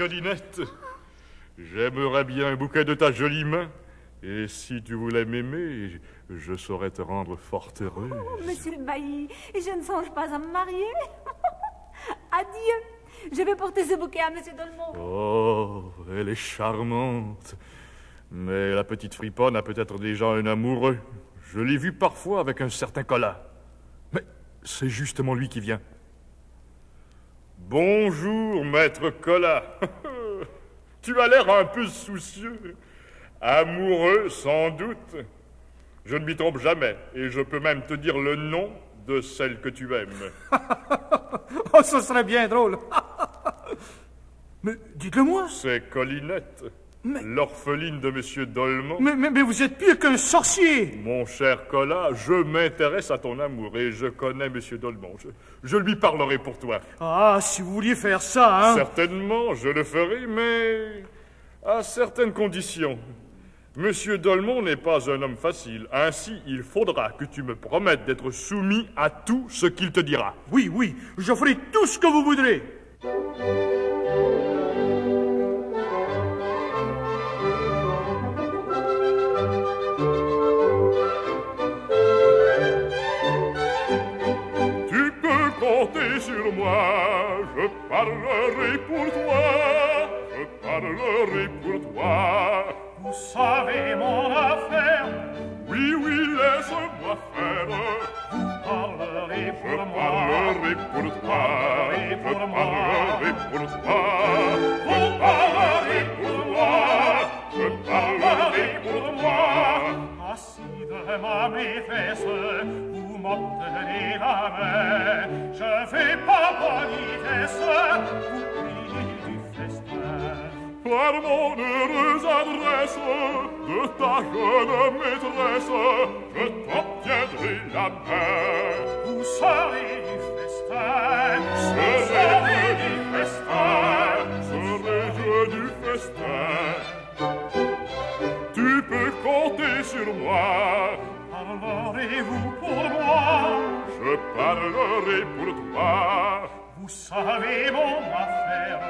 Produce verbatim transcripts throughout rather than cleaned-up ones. Colinette, j'aimerais bien un bouquet de ta jolie main. Et si tu voulais m'aimer, je saurais te rendre fort heureuse. Oh, monsieur le bailli, je ne songe pas à me marier. Adieu, je vais porter ce bouquet à monsieur Dolmont. Oh, elle est charmante. Mais la petite friponne a peut-être déjà un amoureux. Je l'ai vu parfois avec un certain Colas. Mais c'est justement lui qui vient. Bonjour, maître Colas. Tu as l'air un peu soucieux. Amoureux, sans doute. Je ne m'y trompe jamais, et je peux même te dire le nom de celle que tu aimes. Oh, ce serait bien drôle. Mais dites-le-moi. C'est Colinette, mais... l'orpheline de Monsieur Dolmont. Mais, mais, mais vous êtes pire qu'un sorcier. Mon cher Colas, je m'intéresse à ton amour, et je connais Monsieur Dolmont. Je, je lui parlerai pour toi. Ah, si vous vouliez faire ça, hein. Certainement, je le ferai, mais à certaines conditions. Monsieur Dolmont n'est pas un homme facile. Ainsi, il faudra que tu me promettes d'être soumis à tout ce qu'il te dira. Oui, oui, je ferai tout ce que vous voudrez. Tu peux compter sur moi, je parlerai pour toi, je parlerai pour toi. Vous savez mon affaire. Oui, oui, laisse-moi faire. Vous parlerez pour moi. Je parlerai pour toi. Je parlerai pour toi. Vous parlerez pour moi. Je parlerai pour moi. Assis devant mes fesses, vous m'obtenez la main. Je fais pas politesse, vous priez du festin. Par mon heureuse adresse de ta jeune maîtresse, je t'obtiendrai la main. Vous serez du festin, vous serez du festin, serai-je du festin. Tu peux compter sur moi. Parlerez-vous pour moi? Je parlerai pour toi. Vous savez mon affaire.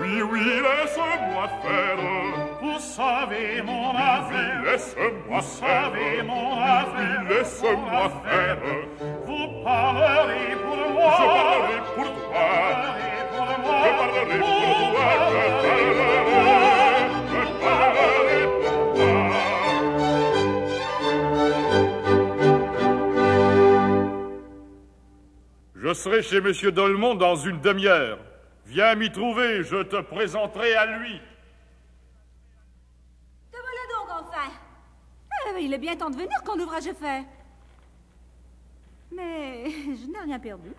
Oui, oui, laisse-moi faire. Vous savez mon affaire. Oui, laisse-moi faire. Vous savez mon affaire. Oui, laisse-moi faire. Vous parlerez pour moi. Je parlerai pour toi. Je parlerai pour toi. Je parlerai pour toi. Je parlerai pour toi. Je serai chez monsieur Dolmont dans une demi-heure. Viens m'y trouver, je te présenterai à lui. Te voilà donc enfin. Euh, il est bien temps de venir quand l'ouvrage est fait. Mais je n'ai rien perdu.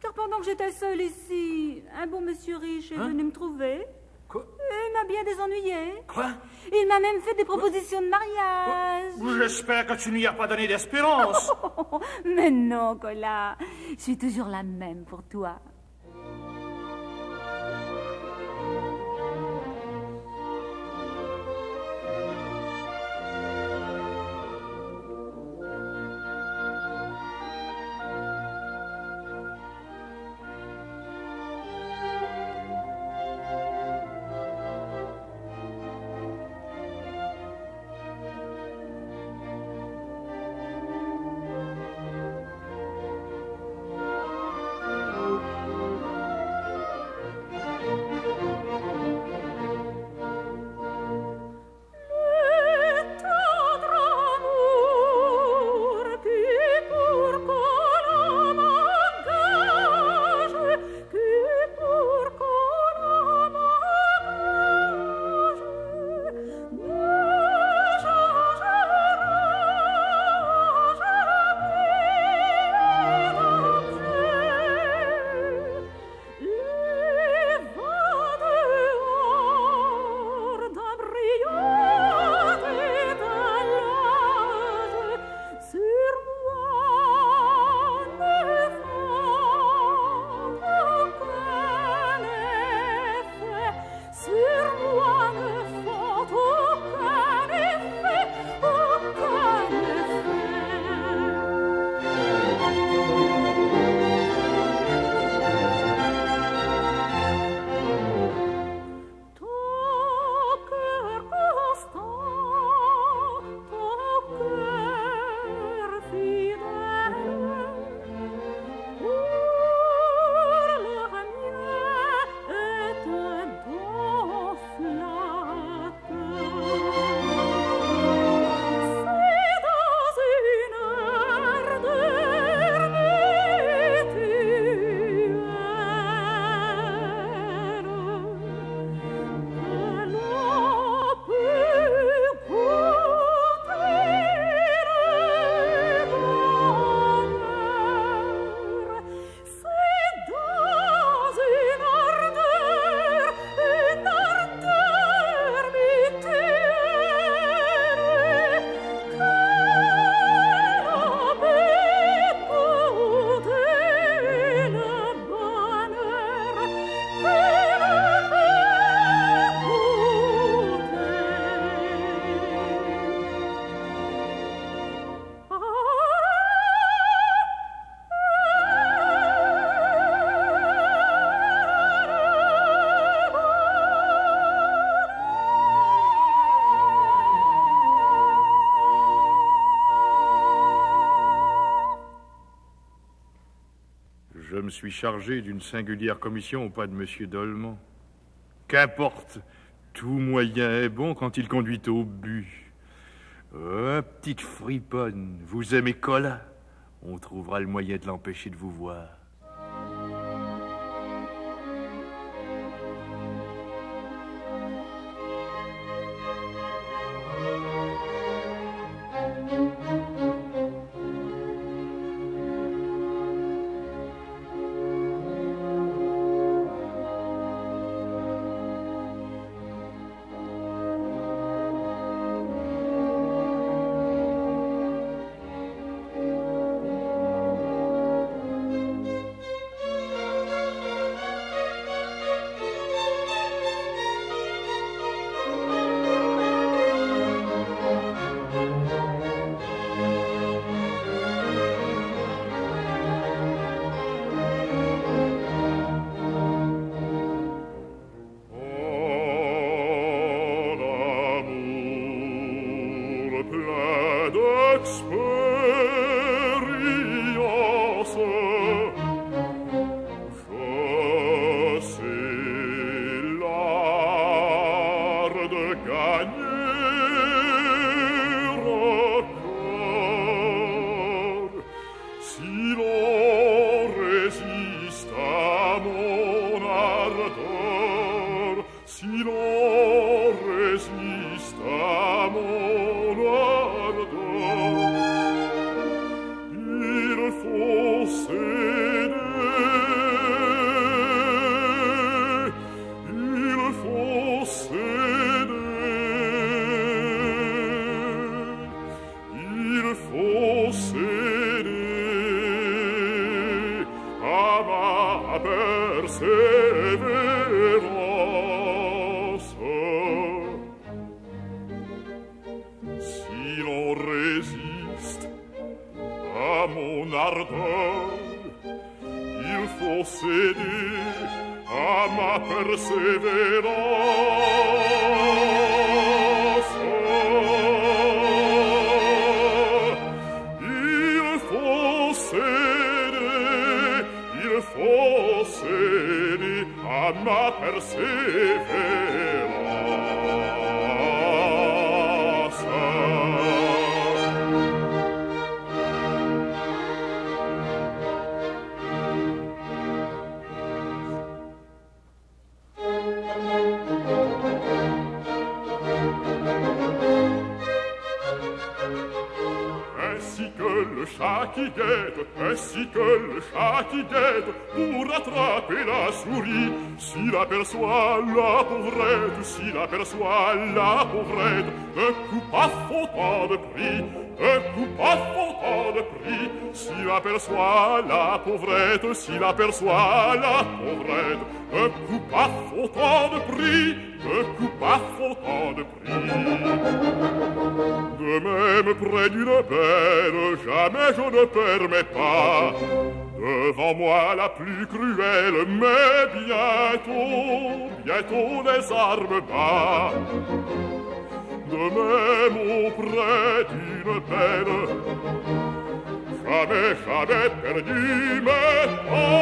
Car pendant que j'étais seule ici, un bon monsieur riche est hein? venu me trouver. Quoi? Il m'a bien désennuyé. Quoi? Il m'a même fait des propositions Quoi? de mariage. J'espère que tu n'y as pas donné d'espérance. Oh, mais non, Colas. Je suis toujours la même pour toi. Thank you. me suis chargé d'une singulière commission au pas de Monsieur Dolmont. Qu'importe, tout moyen est bon quand il conduit au but. Oh, petite friponne, vous aimez Colas? On trouvera le moyen de l'empêcher de vous voir. Ainsi que le chat qui guette pour attraper la souris, s'il aperçoit la pauvrette, s'il aperçoit la pauvrette, un coup paf au temps de prix, un coup paf au temps de prix, s'il aperçoit la pauvrette, s'il aperçoit la pauvrette, un coup paf au temps de prix, un coup paf au temps de prix. De même près d'une belle, jamais je ne permets pas. Devant moi la plus cruelle, mais bientôt, bientôt les armes bas. De même auprès d'une belle, jamais, jamais perdu mes pas.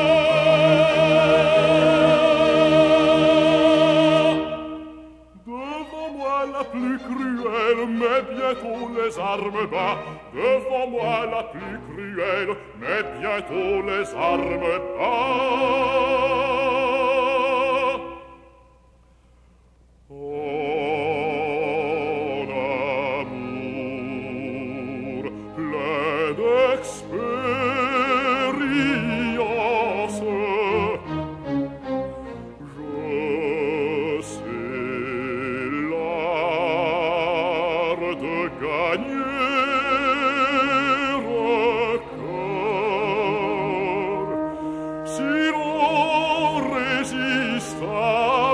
Devant moi la plus cruelle, mais bientôt les armes bas. Devant moi la plus cruelle, mais bientôt les armes bas. En amour plein d'expérience, je sais l'art de gagner un cœur, si l'on résiste à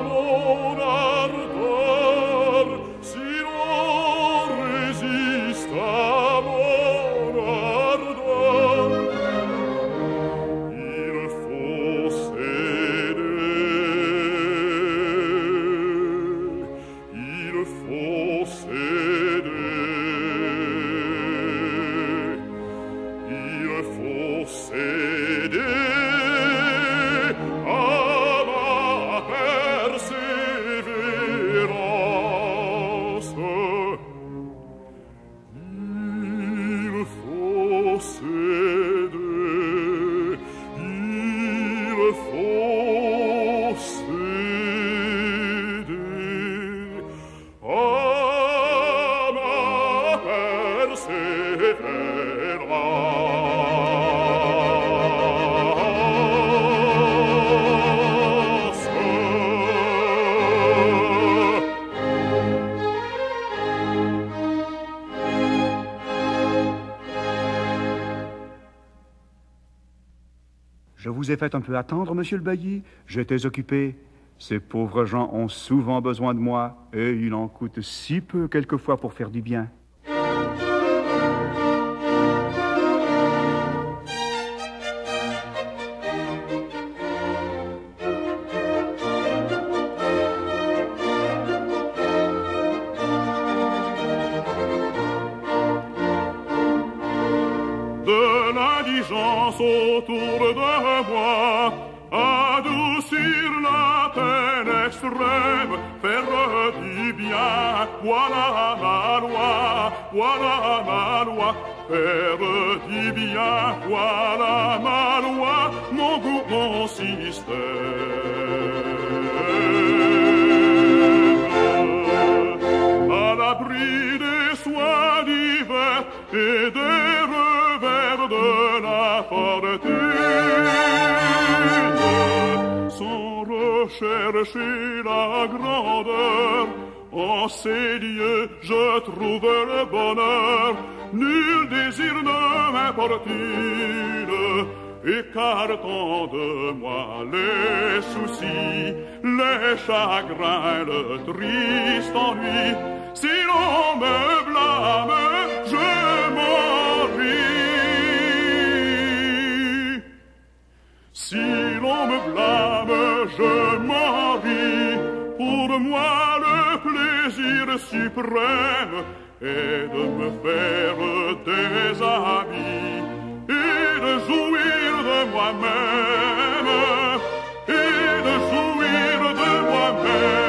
mon ardeur, si l'on résiste à mon ardeur. Je vous ai fait un peu attendre, monsieur le bailli. J'étais occupé. Ces pauvres gens ont souvent besoin de moi, et il en coûte si peu quelquefois pour faire du bien. De l'indigence autour de moi, adoucir la peine extrême, faire du bien, voilà ma loi, voilà ma loi, faire du bien, voilà ma loi, mon goût, mon système. À l'abri des soins divers et des de la fortune, sans rechercher la grandeur, en ces lieux je trouve le bonheur, nul désir ne m'importune, écartant de moi les soucis, les chagrins, le triste ennui, si l'on me blâme, je m'ennuie. Si l'on me blâme, je m'en ris. Pour moi, le plaisir suprême est de me faire des amis et de jouir de moi-même, et de jouir de moi-même.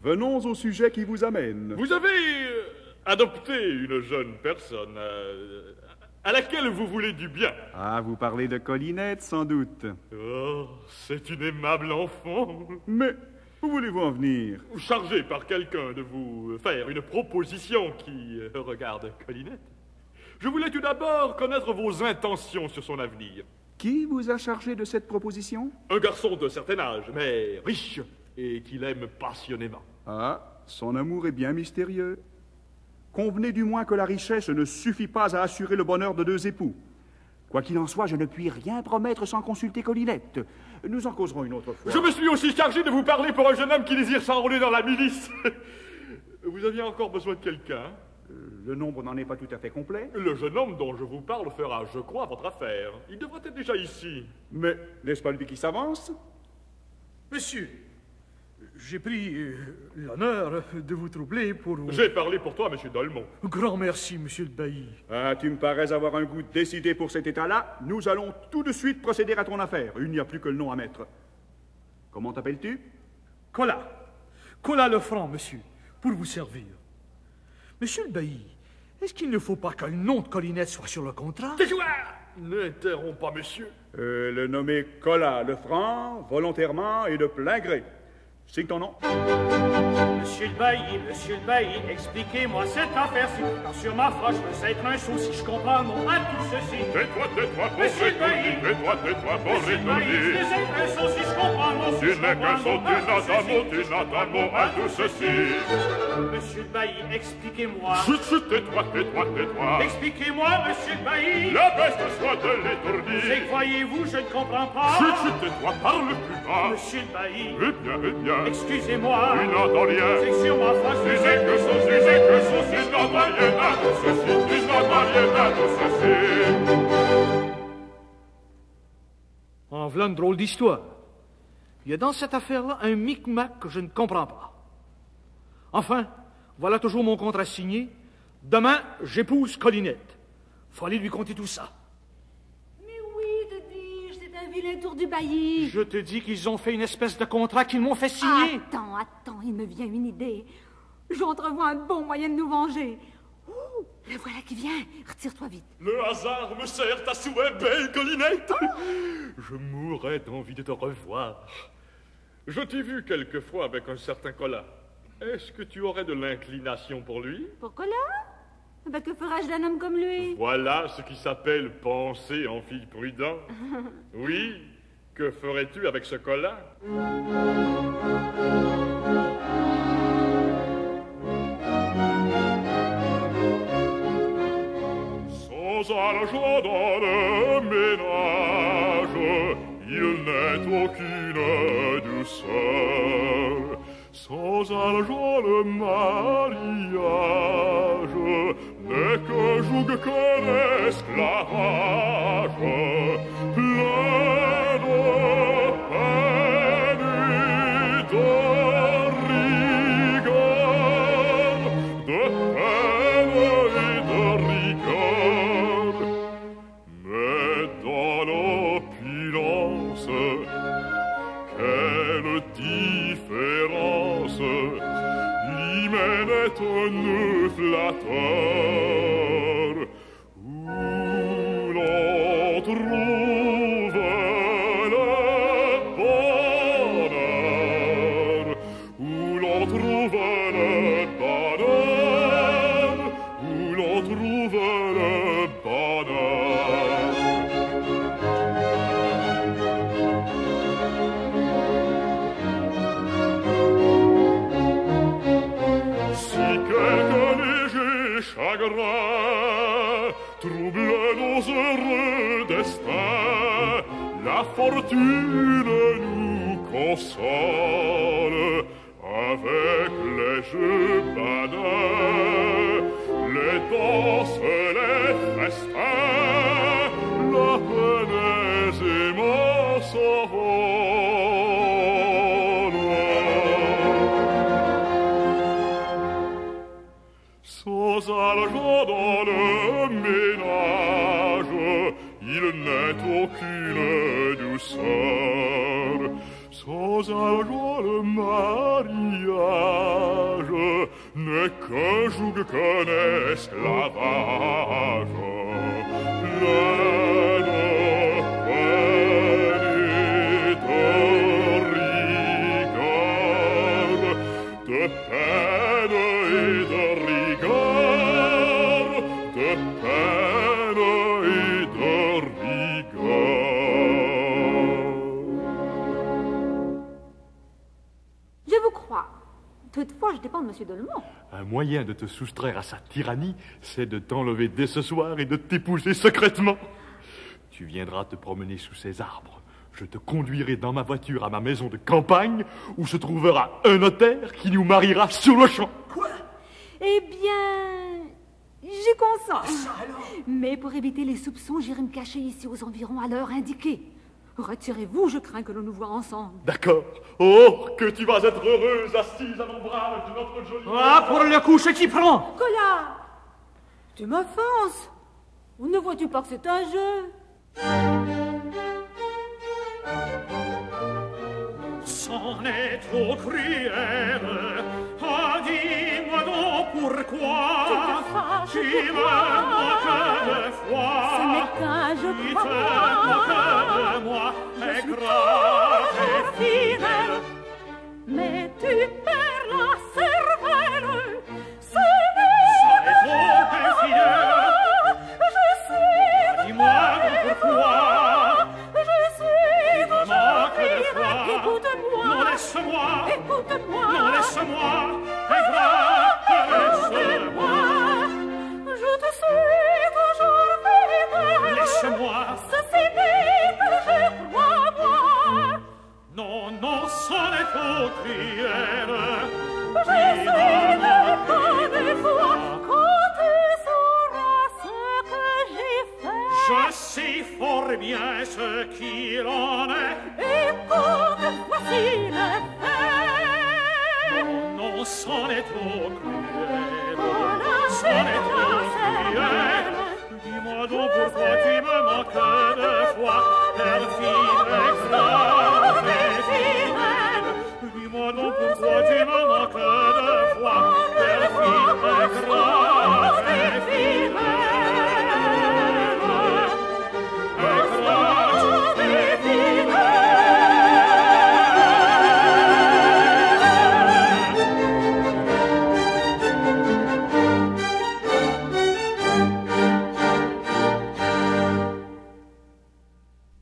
Venons au sujet qui vous amène. Vous avez adopté une jeune personne euh, à laquelle vous voulez du bien. Ah, vous parlez de Colinette, sans doute. Oh, c'est une aimable enfant. Mais où voulez-vous en venir? Chargé par quelqu'un de vous faire une proposition qui euh, regarde Colinette. Je voulais tout d'abord connaître vos intentions sur son avenir. Qui vous a chargé de cette proposition? Un garçon d'un certain âge, mais riche, et qu'il aime passionnément. Ah, son amour est bien mystérieux. Convenez du moins que la richesse ne suffit pas à assurer le bonheur de deux époux. Quoi qu'il en soit, je ne puis rien promettre sans consulter Colinette. Nous en causerons une autre fois. Je me suis aussi chargé de vous parler pour un jeune homme qui désire s'enrôler dans la milice. Vous aviez encore besoin de quelqu'un? Le nombre n'en est pas tout à fait complet. Le jeune homme dont je vous parle fera, je crois, votre affaire. Il devrait être déjà ici. Mais n'est-ce pas lui qui s'avance? Monsieur, j'ai pris euh, l'honneur de vous troubler pour vous... J'ai parlé pour toi, monsieur Dolmont. Grand merci, monsieur le bailli. Ah, tu me parais avoir un goût décidé pour cet état-là. Nous allons tout de suite procéder à ton affaire. Il n'y a plus que le nom à mettre. Comment t'appelles-tu? Colas. Colas Lefranc, monsieur, pour vous servir. Monsieur le bailli, est-ce qu'il ne faut pas que le nom de Colinette soit sur le contrat? Tais-toi! N'interromps pas, monsieur. Euh, le nommé Colas Lefranc, volontairement et de plein gré. Signe ton nom. Monsieur le bailli, monsieur le bailli, expliquez-moi cette affaire-ci. Car sur ma foi, je veux être un sou si je comprends mon à tout ceci. Tais-toi, tais-toi, pour rétourner. Tais-toi, tais-toi, pour rétourner. Je veux être un sou si je comprends mon. Tu n'es qu'un sou, tu n'as pas mot, tu n'as pas mot à tout ceci. Monsieur le bailli, expliquez-moi. Chut, chut, tais-toi, tais-toi, tais-toi. Expliquez-moi, monsieur le bailli. La bête soit de l'étourdi. C'est croyez-vous, je ne comprends pas. Chut, chut, tais-toi, parle plus bas. Monsieur le bailli. Eh bien, eh bien. Excusez-moi, tu n'entends rien. C'est sur ma face. Tu sais que sous, tu sais que sous, tu n'entends rien à tout ceci, tu n'entends rien à tout ceci. En voilà une drôle d'histoire. Il y a dans cette affaire-là un micmac que je ne comprends pas. Enfin, voilà toujours mon contrat signé. Demain, j'épouse Colinette. Faut aller lui conter tout ça. Le tour du bailli. Je te dis qu'ils ont fait une espèce de contrat qu'ils m'ont fait signer. Attends, attends, il me vient une idée. J'entrevois un bon moyen de nous venger. Ouh, Le voilà qui vient. Retire-toi vite. Le hasard me sert à souhait, belle Colinette. Oh, je mourrais d'envie de te revoir. Je t'ai vu quelquefois avec un certain Colas. Est-ce que tu aurais de l'inclination pour lui? Pour Colas? Ben, que ferais-je d'un homme comme lui? Voilà ce qui s'appelle penser en fille prudente. Oui, que ferais-tu avec ce Colas? Sans argent dans le ménage, il n'est aucune douceur. Sans argent le mariage n'est que joug, que l'esclavage, plein de peine et de rigueur, de peine et de rigueur. Mais dans l'opulence, quelle différence! L'hymen est un nœud flatteur où l'on trouve le bonheur, où l'on trouve le bonheur, où l'on trouve le bonheur. Chagrin trouble nos heureux destins, la fortune nous console avec les jeux banals, les danses, les festins, la peine aisément s'envole. Sans argent dans le ménage, il n'est aucune douceur. Sans argent le mariage n'est qu'un joug, qu'un esclavage. Toutefois, je dépends de Monsieur Dolmont. Un moyen de te soustraire à sa tyrannie, c'est de t'enlever dès ce soir et de t'épouser secrètement. Tu viendras te promener sous ces arbres. Je te conduirai dans ma voiture à ma maison de campagne, où se trouvera un notaire qui nous mariera sur le champ. Quoi? Eh bien, j'y consens. Mais pour éviter les soupçons, j'irai me cacher ici aux environs à l'heure indiquée. Retirez-vous, je crains que l'on nous voie ensemble. D'accord. Oh, que tu vas être heureuse assise à l'ombrage de notre jolie... Ah, pour le coup, je t'y prends. Colas, tu m'offenses. Ne vois-tu pas que c'est un jeu? C'en est trop cruel. Ah, dis-moi donc pourquoi tu me moques de foi. Ce n'est qu'un jeu, je crois. Mais tu perds la cervelle. Ce n'est trop infidèle. Je suis... Dis-moi pourquoi. Je suis... Tu me manques de foi. Écoute-moi. Non, laisse-moi. Écoute-moi. Non, laisse-moi. Écoute-moi. Laisse-moi. Je te suis toujours fidèle. Laisse-moi. Ceci dit que je crois moi. Non, non, c'en est trop cruel. Je suis de bonne foi quand tu sauras ce que j'ai fait. Je sais fort bien ce qu'il en est. Écoute, voici le fait. Non, non, c'en est trop cruel. C'en est trop cruel. Dis-moi donc pourquoi tu me manques de foi, belle fille réclame. Dis-moi donc pourquoi tu me manques de foi, belle fille, ma grande fille.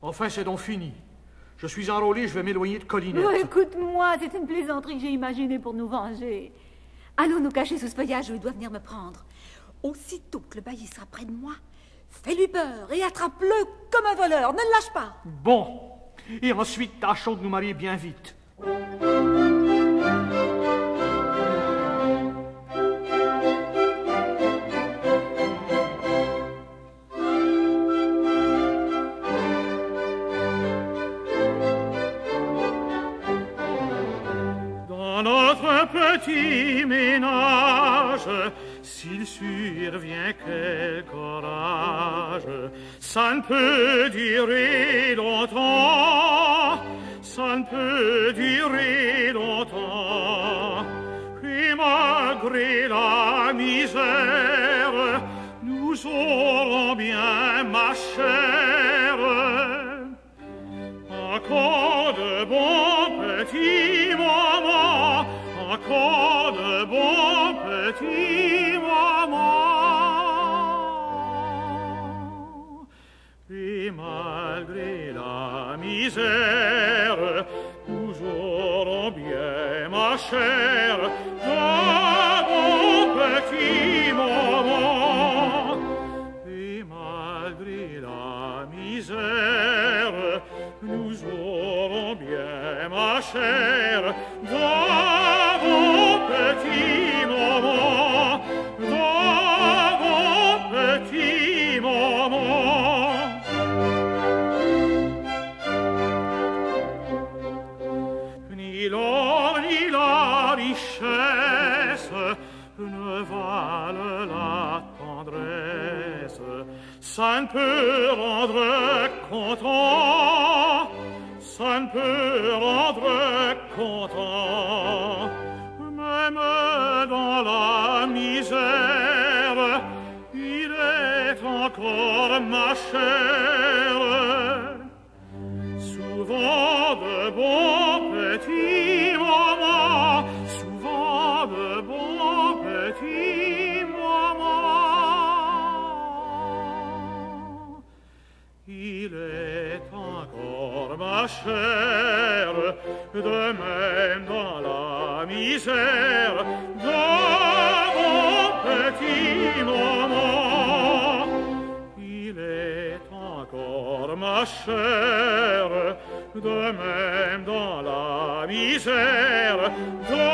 Enfin, c'est donc fini. Je suis enrôlé, je vais m'éloigner de Colinette. Oh, écoute-moi, c'est une plaisanterie que j'ai imaginée pour nous venger. Allons nous cacher sous ce feuillage où il doit venir me prendre. Aussitôt que le bailli sera près de moi, fais-lui peur et attrape-le comme un voleur. Ne le lâche pas. Bon. Et ensuite, tâchons de nous marier bien vite. Dans notre petit ménage, s'il survient quelque orage, ça ne peut durer longtemps, ça ne peut durer longtemps. Et malgré la misère, nous aurons bien, ma chère, encore de bons petits moments, encore de bons petits moments. Et malgré la misère, nous aurons bien, ma chère, de bons petits moments. Et malgré la misère, nous aurons bien, ma chère, de bons petits moments, de bons petits moments. Ni l'or ni la richesse ne valent la tendresse, ça ne peut rendre content, ça ne peut rendre content. Même dans la misère, il est encore, ma chère, souvent de bons petits moments, souvent de bons petits moments. Il est encore, ma chère, de même dans la misère, de bons petits moments. Il est encore, ma chère, de même dans la misère, de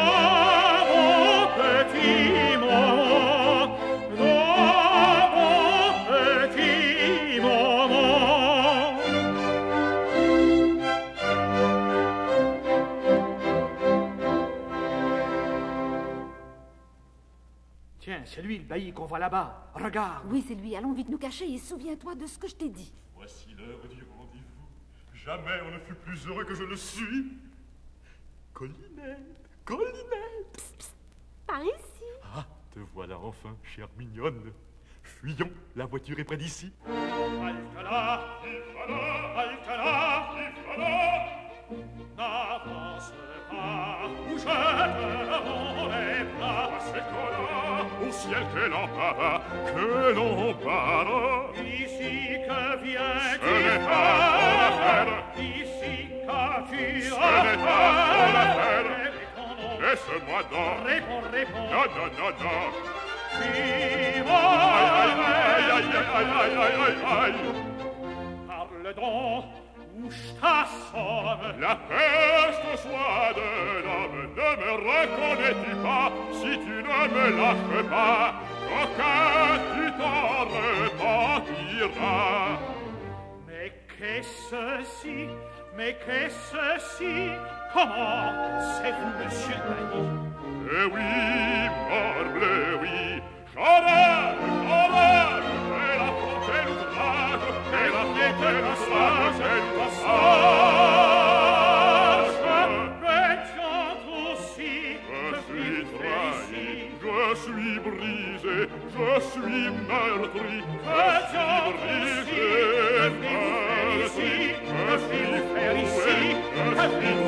bons petits moments, de bons petits moments. Tiens, c'est lui le bailli qu'on voit là-bas. Regarde. Oui, c'est lui. Allons vite nous cacher et souviens-toi de ce que je t'ai dit. Voici l'heure du rendez-vous. Jamais on ne fut plus heureux que je le suis. Colinette, Colinette. Psst, psst, par ici. Ah, te voilà enfin, chère mignonne. Fuyons, la voiture est près d'ici. Alcala, Alcala, Alcala, Alcala. N'avance pas où je te rends les bras. C'est Colas, au ciel que l'on para, que l'on para. Ici que vient-il faire, ici qu'as-tu à faire? Laisse-moi dans, réponds, réponds, non, non, non, non. Suis-moi, aïe, aïe, aïe, aïe, aïe, aïe, aïe. Parle donc, où je t'assomme. La peste soit de l'homme, ne me reconnais-tu pas? Si tu ne me lâches pas, coquin, tu t'en repentiras. Mais qu'est-ce ceci? Mais qu'est-ce ceci? Comment? C'est vous, monsieur Pagny? Eh oui, morbleu, oui. J'aurai, j'aurai, j'ai la faute et l'ouvrage, j'ai la faute et l'ouvrage, j'ai le passage. Pétiante aussi, je suis trahi, je suis brisé, je suis meurtri, je suis brisé, je suis brisé, je suis brisé, je suis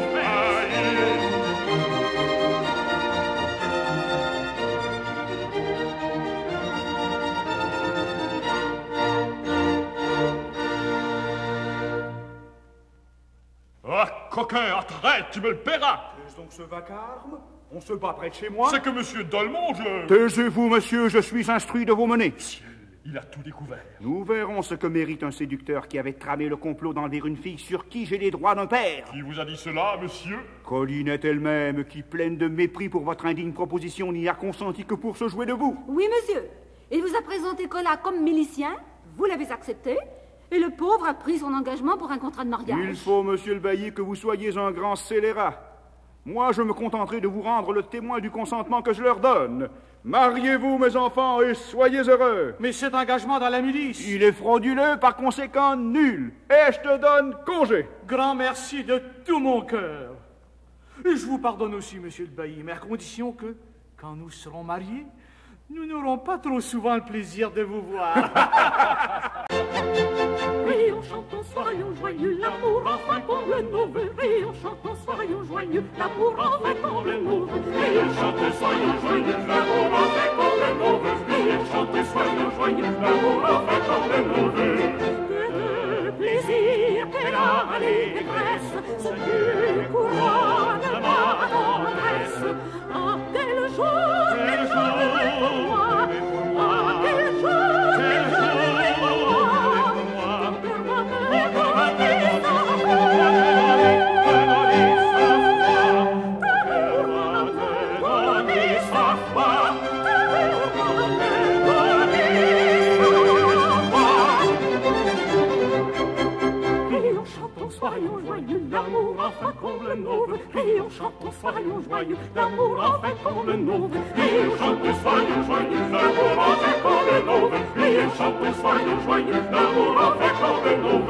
Coquin, arrête, tu me le paieras. Qu'est-ce donc ce vacarme? On se bat près de chez moi. C'est que Monsieur Dolmont, je... Taisez-vous, monsieur, je suis instruit de vos menées. Ciel, il a tout découvert. Nous verrons ce que mérite un séducteur qui avait tramé le complot d'enlever une fille sur qui j'ai les droits d'un père. Qui vous a dit cela, monsieur? Colinette elle-même, qui, pleine de mépris pour votre indigne proposition, n'y a consenti que pour se jouer de vous. Oui, monsieur. Il vous a présenté Colas comme milicien, vous l'avez accepté, et le pauvre a pris son engagement pour un contrat de mariage. Il faut, monsieur le bailli, que vous soyez un grand scélérat. Moi, je me contenterai de vous rendre le témoin du consentement que je leur donne. Mariez-vous, mes enfants, et soyez heureux. Mais cet engagement dans la milice... Il est frauduleux, par conséquent nul. Et je te donne congé. Grand merci de tout mon cœur. Et je vous pardonne aussi, monsieur le bailli, mais à condition que, quand nous serons mariés, nous n'aurons pas trop souvent le plaisir de vous voir. Et en chantant, soyons joyeux, l'amour enfin comble nos voeux. Et en chantant, soyons joyeux, l'amour enfin comble nos voeux. Et en chantant, soyons joyeux, l'amour enfin comble nos voeux. Et en chantant, soyons joyeux, l'amour enfin comble nos voeux. Que de plaisir, quelle allégresse, ce Dieu couronne ma tendresse. À tel jour, tel jour, à tel jour, tel jour. Soyons joyeux, l'amour enfin comble nos voeux. Et en chantant, soyons joyeux, l'amour enfin comble nos voeux. Et en chantant, soyons joyeux, l'amour enfin comble nos voeux. Et en chantant, soyons joyeux, l'amour enfin comble nos voeux.